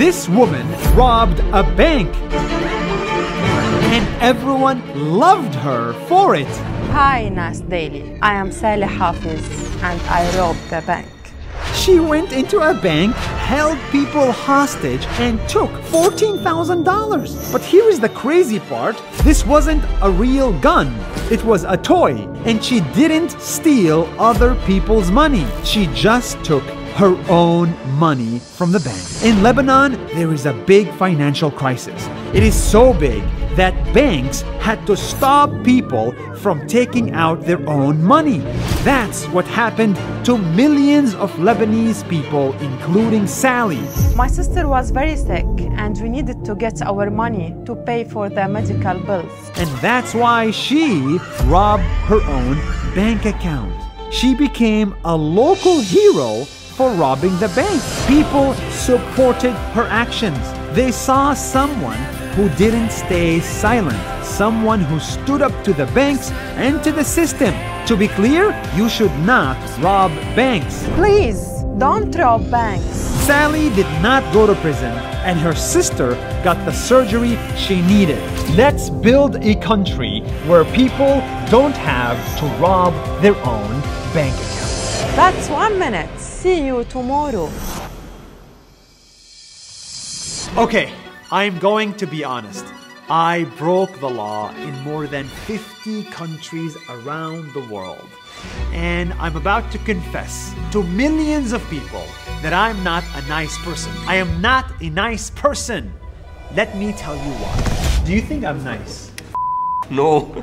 This woman robbed a bank, and everyone loved her for it. Hi, Nas Daily. I am Sally Hafiz, and I robbed a bank. She went into a bank, held people hostage, and took $14,000. But here is the crazy part. This wasn't a real gun. It was a toy. And she didn't steal other people's money. She just took her own money from the bank. In Lebanon, there is a big financial crisis. It is so big that banks had to stop people from taking out their own money. That's what happened to millions of Lebanese people, including Sally. My sister was very sick, and we needed to get our money to pay for the medical bills. And that's why she robbed her own bank account. She became a local hero for robbing the bank. People supported her actions. They saw someone who didn't stay silent, someone who stood up to the banks and to the system. To be clear, you should not rob banks. Please, don't rob banks. Sally did not go to prison, and her sister got the surgery she needed. Let's build a country where people don't have to rob their own bank accounts. That's 1 minute. See you tomorrow. Okay. I'm going to be honest, I broke the law in more than 50 countries around the world. And I'm about to confess to millions of people that I'm not a nice person. I am not a nice person. Let me tell you why. Do you think I'm nice? No.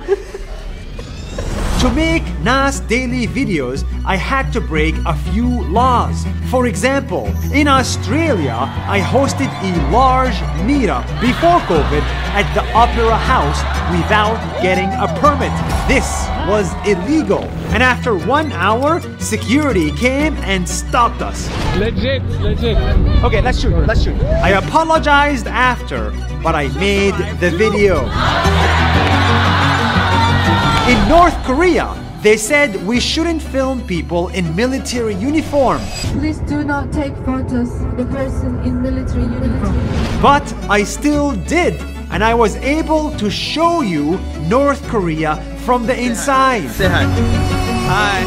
To make Nas Daily videos, I had to break a few laws. For example, in Australia, I hosted a large meetup before COVID at the Opera House without getting a permit. This was illegal. And after 1 hour, security came and stopped us. Legit. Okay, let's shoot. I apologized after, but I made the video. In North Korea, they said we shouldn't film people in military uniform. Please do not take photos of the person in military uniform. But I still did, and I was able to show you North Korea from the inside. Say hi. Hi.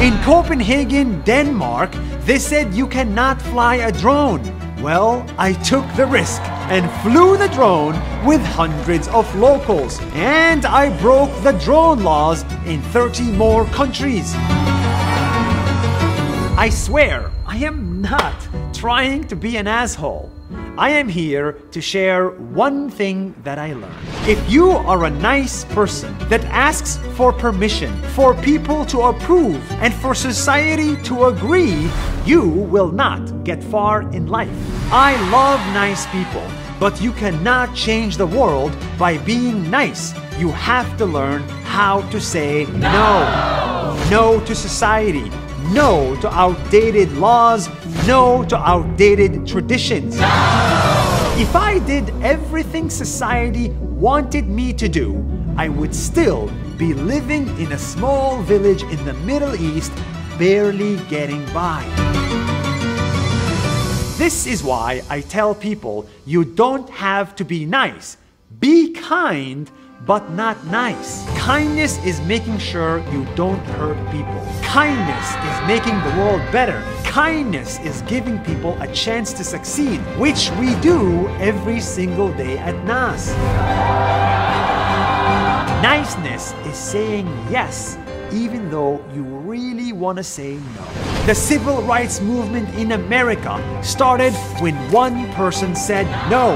In Copenhagen, Denmark, they said you cannot fly a drone. Well, I took the risk and flew the drone with hundreds of locals. And I broke the drone laws in 30 more countries. I swear, I am not trying to be an asshole. I am here to share one thing that I learned. If you are a nice person that asks for permission, for people to approve, and for society to agree, you will not get far in life. I love nice people, but you cannot change the world by being nice. You have to learn how to say no. No to society. No to outdated laws. No to outdated traditions. No! If I did everything society wanted me to do, I would still be living in a small village in the Middle East, barely getting by. This is why I tell people you don't have to be nice. Be kind, but not nice. Kindness is making sure you don't hurt people. Kindness is making the world better. Kindness is giving people a chance to succeed, which we do every single day at Nas. Niceness is saying yes, even though you really want to say no. The civil rights movement in America started when one person said no.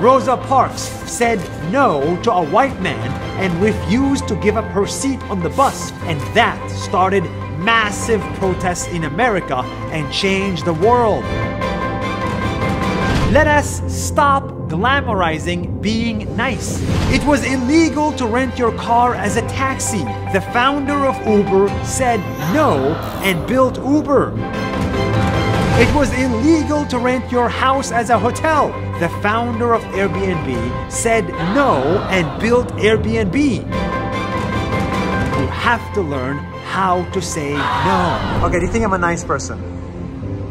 Rosa Parks said no to a white man and refused to give up her seat on the bus. And that started massive protests in America and changed the world. Let us stop glamorizing being nice. It was illegal to rent your car as a taxi. The founder of Uber said no and built Uber. It was illegal to rent your house as a hotel. The founder of Airbnb said no and built Airbnb. You have to learn how to say no. Okay, do you think I'm a nice person?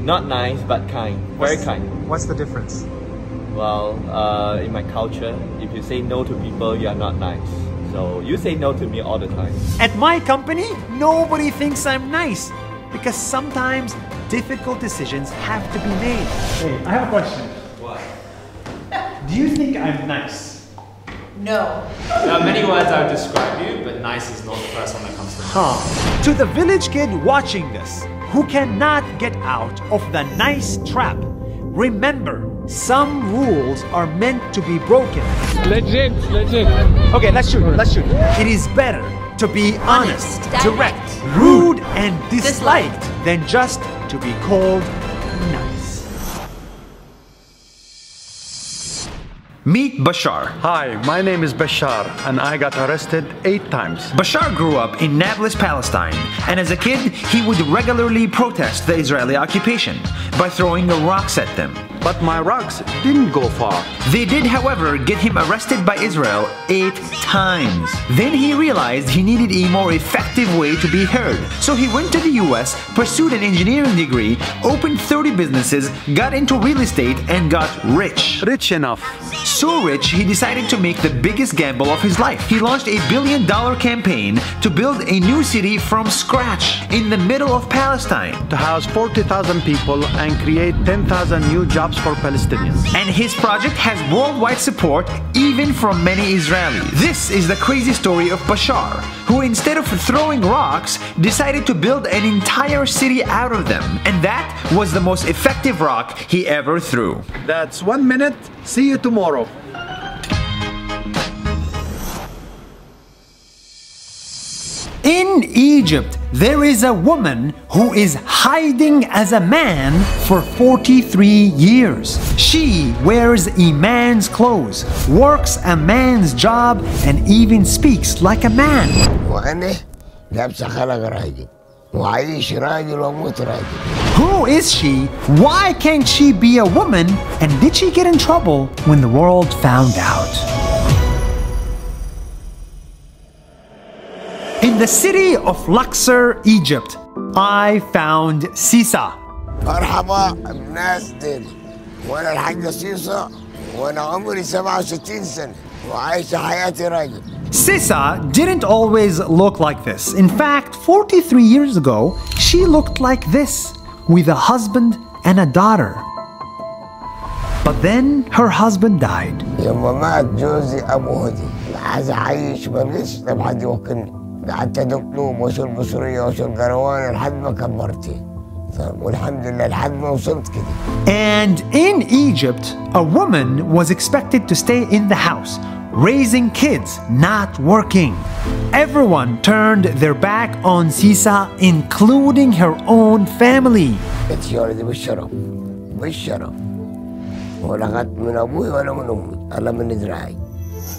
Not nice, but kind. Very kind. What's the difference? well, in my culture, if you say no to people, you are not nice. So you say no to me all the time. At my company, nobody thinks I'm nice because sometimes difficult decisions have to be made. Hey, I have a question. What? Do you think I'm nice? No. There are many words I would describe you, but nice is not the first one that comes to mind. Huh. To the village kid watching this, who cannot get out of the nice trap, remember, some rules are meant to be broken. Legit, legit. Okay, let's shoot, let's shoot. It is better to be honest, direct, rude, and disliked than just to be called nice. Meet Bashar. Hi, my name is Bashar, and I got arrested 8 times. Bashar grew up in Nablus, Palestine, and as a kid, he would regularly protest the Israeli occupation by throwing rocks at them. But my rocks didn't go far. They did, however, get him arrested by Israel 8 times. Then he realized he needed a more effective way to be heard. So he went to the US, pursued an engineering degree, opened 30 businesses, got into real estate, and got rich. Rich enough. So rich, he decided to make the biggest gamble of his life. He launched a billion-dollar campaign to build a new city from scratch in the middle of Palestine. To house 40,000 people and create 10,000 new jobs for Palestinians. And his project has worldwide support, even from many Israelis. This is the crazy story of Bashar, who instead of throwing rocks, decided to build an entire city out of them. And that was the most effective rock he ever threw. That's 1 minute. See you tomorrow. In Egypt, there is a woman who is hiding as a man for 43 years. She wears a man's clothes, works a man's job, and even speaks like a man. Who is she? Why can't she be a woman? And did she get in trouble when the world found out? In the city of Luxor, Egypt, I found Sisa. مرحبا بناس ديلي. وانا الحاجة سيسا وانا عمري 67 سنة وعايشة حياتي راجل. Sisa didn't always look like this. In fact, 43 years ago, she looked like this with a husband and a daughter. But then her husband died. يوم مات جوزي ابو هدي. عايز اعيش ما بقيتش طبعا دي ممكن قعدت دبلوم واشيل مصريه واشيل قروانه لحد ما كبرتي والحمد لله لحد ما وصلت كده. And in Egypt, a woman was expected to stay in the house, raising kids, not working. Everyone turned their back on Sisa, including her own family. قلت يا ولدي بالشرف بالشرف ولا خدت من ابوي ولا من امي الا من ذراعي.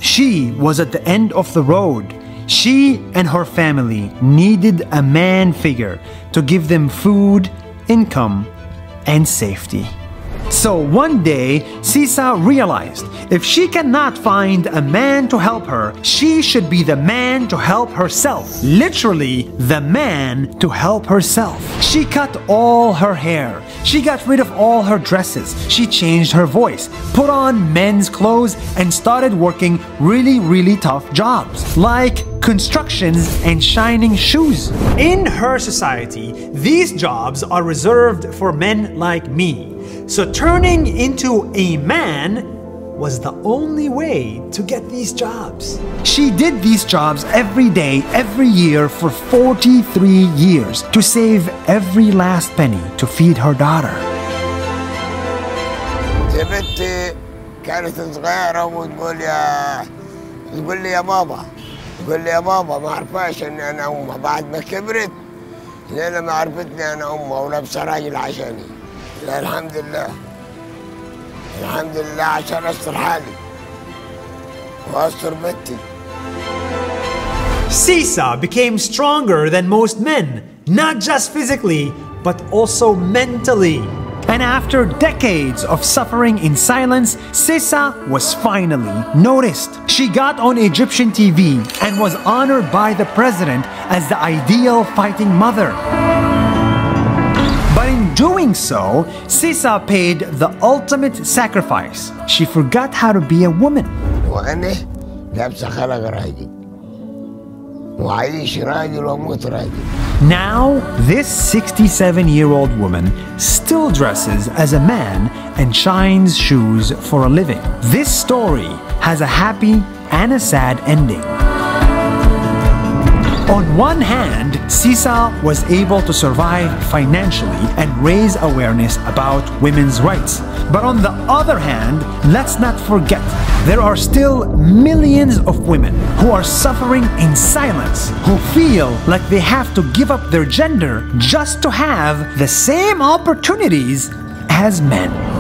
She was at the end of the road. She and her family needed a man figure to give them food, income, and safety. So one day, Sisa realized if she cannot find a man to help her, she should be the man to help herself. Literally, the man to help herself. She cut all her hair. She got rid of all her dresses. She changed her voice, put on men's clothes, and started working really tough jobs, like constructions and shining shoes. In her society, these jobs are reserved for men like me. So turning into a man was the only way to get these jobs. She did these jobs every day, every year for 43 years to save every last penny to feed her daughter. بنتي كانت صغيرة وتقول تقول لي يا بابا تقول لي يا بابا ما عرفاش ان انا امه بعد ما كبرت ليلى ما عرفتني انا امه ولابسه راجل عشاني. الحمد لله الحمد لله عشان أستر حالي وأستر بنتي. Sisa became stronger than most men, not just physically, but also mentally. And after decades of suffering in silence, Sisa was finally noticed. She got on Egyptian TV and was honored by the president as the ideal fighting mother. But in doing so, Sisa paid the ultimate sacrifice. She forgot how to be a woman. Now, this 67-year-old woman still dresses as a man and shines shoes for a living. This story has a happy and a sad ending. On one hand, Sisa was able to survive financially and raise awareness about women's rights. But on the other hand, let's not forget, there are still millions of women who are suffering in silence, who feel like they have to give up their gender just to have the same opportunities as men.